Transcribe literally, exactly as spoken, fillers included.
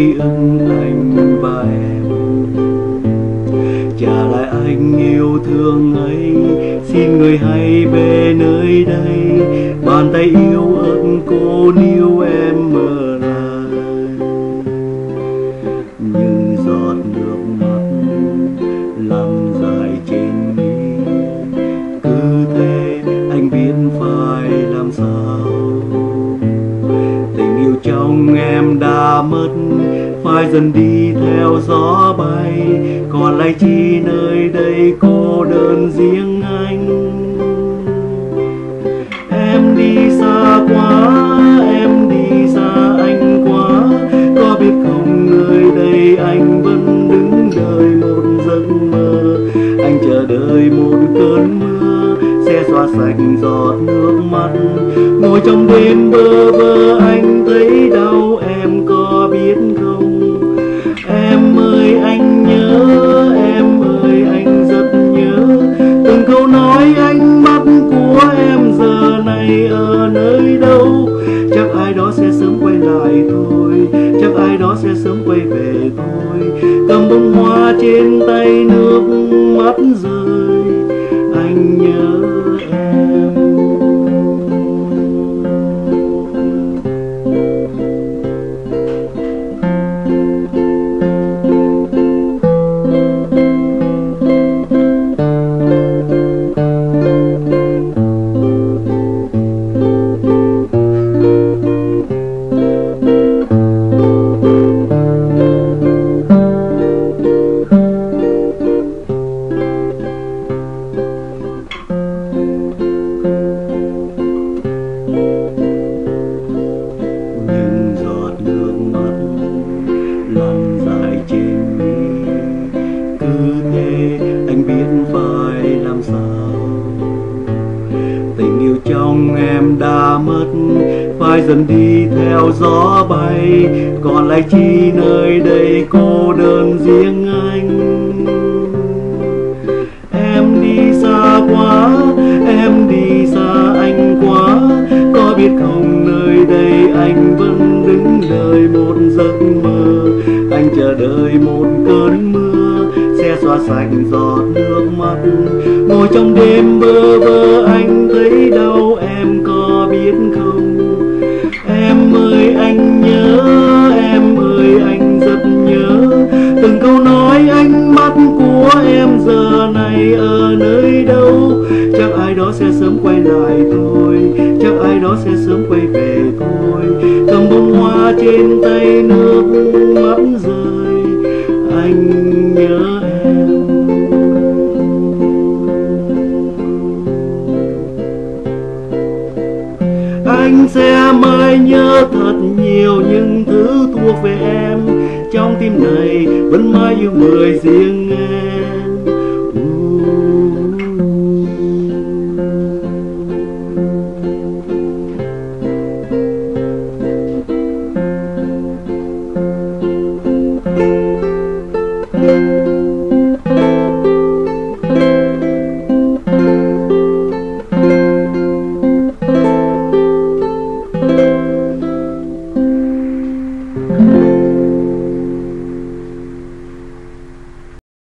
ký ức anh và em, trả lại anh yêu thương ấy. Xin người hãy về nơi đây, bàn tay yêu ớt cô níu em mơ lại. Những giọt nước mắt làm dài trên mi, cứ thế anh biết phải làm sao. Tình yêu trong em đã mất, phải dần đi theo gió bay. Còn lại chi nơi đây cô đơn riêng anh. Em đi xa quá, em đi xa anh quá. Có biết không nơi đây anh vẫn đứng đợi một giấc mơ. Anh chờ đợi một cơn mưa sẽ xóa sạch giọt nước mắt. Ngồi trong đêm bơ vơ anh thấy đau, em có biết không. Em ơi anh nhớ, em ơi anh rất nhớ. Từng câu nói ánh mắt của em giờ này ở nơi đâu. Chắc ai đó sẽ sớm quay lại thôi, chắc ai đó sẽ sớm quay về thôi. Cầm bông hoa trên tay nước mắt rơi, anh nhớ em. Trong em đã mất, phải dần đi theo gió bay. Còn lại chi nơi đây cô đơn riêng anh. Em đi xa quá, em đi xa anh quá. Có biết không nơi đây anh vẫn đứng đợi một giấc mơ. Anh chờ đợi một cơn mưa sẽ xóa sạch giọt nước mắt. Ngồi trong đêm bơ vơ anh thấy đau, em có biết không. Em ơi anh nhớ, em ơi anh rất nhớ. Từng câu nói ánh mắt của em giờ này ở nơi đâu. Chắc ai đó sẽ sớm quay lại thôi, chắc ai đó sẽ sớm quay về thôi. Cầm bông hoa trên tay nước mắt rơi, anh nhớ em. Anh sẽ mãi nhớ thật nhiều những thứ thuộc về em. Trong tim này vẫn mãi yêu người riêng em.